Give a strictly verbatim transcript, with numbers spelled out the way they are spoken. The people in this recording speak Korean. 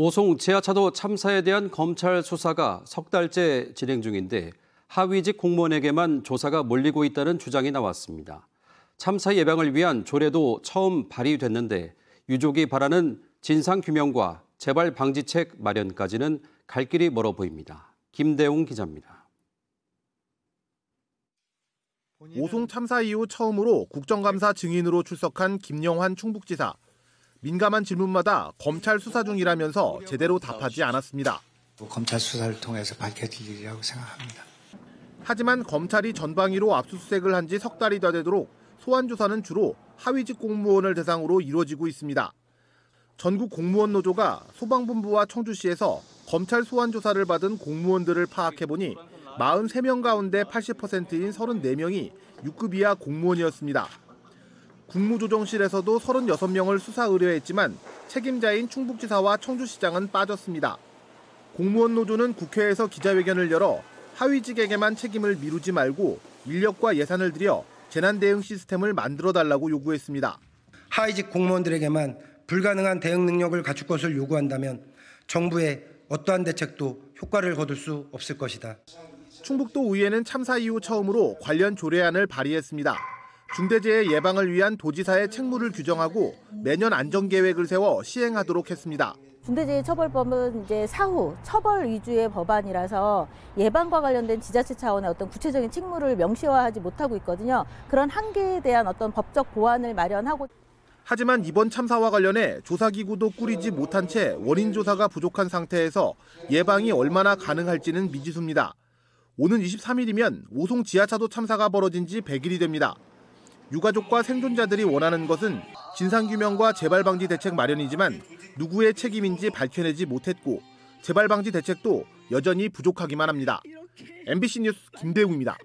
오송 지하차도 참사에 대한 검찰 수사가 석 달째 진행 중인데 하위직 공무원에게만 조사가 몰리고 있다는 주장이 나왔습니다. 참사 예방을 위한 조례도 처음 발의됐는데 유족이 바라는 진상규명과 재발 방지책 마련까지는 갈 길이 멀어 보입니다. 김대웅 기자입니다. 오송 참사 이후 처음으로 국정감사 증인으로 출석한 김영환 충북지사. 민감한 질문마다 검찰 수사 중이라면서 제대로 답하지 않았습니다. 검찰 수사를 통해서 밝혀질 일이라고 생각합니다. 하지만 검찰이 전방위로 압수수색을 한 지 석 달이 다 되도록 소환 조사는 주로 하위직 공무원을 대상으로 이루어지고 있습니다. 전국 공무원 노조가 소방본부와 청주시에서 검찰 소환 조사를 받은 공무원들을 파악해보니 사십삼 명 가운데 팔십 퍼센트인 삼십사 명이 육 급 이하 공무원이었습니다. 국무조정실에서도 삼십육 명을 수사 의뢰했지만 책임자인 충북지사와 청주시장은 빠졌습니다. 공무원 노조는 국회에서 기자회견을 열어 하위직에게만 책임을 미루지 말고 인력과 예산을 들여 재난 대응 시스템을 만들어달라고 요구했습니다. 하위직 공무원들에게만 불가능한 대응 능력을 갖출 것을 요구한다면 정부의 어떠한 대책도 효과를 거둘 수 없을 것이다. 충북도 의회는 참사 이후 처음으로 관련 조례안을 발의했습니다. 중대재해 예방을 위한 도지사의 책무를 규정하고 매년 안전계획을 세워 시행하도록 했습니다. 중대재해처벌법은 이제 사후 처벌 위주의 법안이라서 예방과 관련된 지자체 차원의 어떤 구체적인 책무를 명시화하지 못하고 있거든요. 그런 한계에 대한 어떤 법적 보완을 마련하고. 하지만 이번 참사와 관련해 조사기구도 꾸리지 못한 채 원인 조사가 부족한 상태에서 예방이 얼마나 가능할지는 미지수입니다. 오는 이십삼 일이면 오송 지하차도 참사가 벌어진 지 백 일이 됩니다. 유가족과 생존자들이 원하는 것은 진상규명과 재발방지 대책 마련이지만 누구의 책임인지 밝혀내지 못했고 재발방지 대책도 여전히 부족하기만 합니다. 엠비씨 뉴스 김대웅입니다.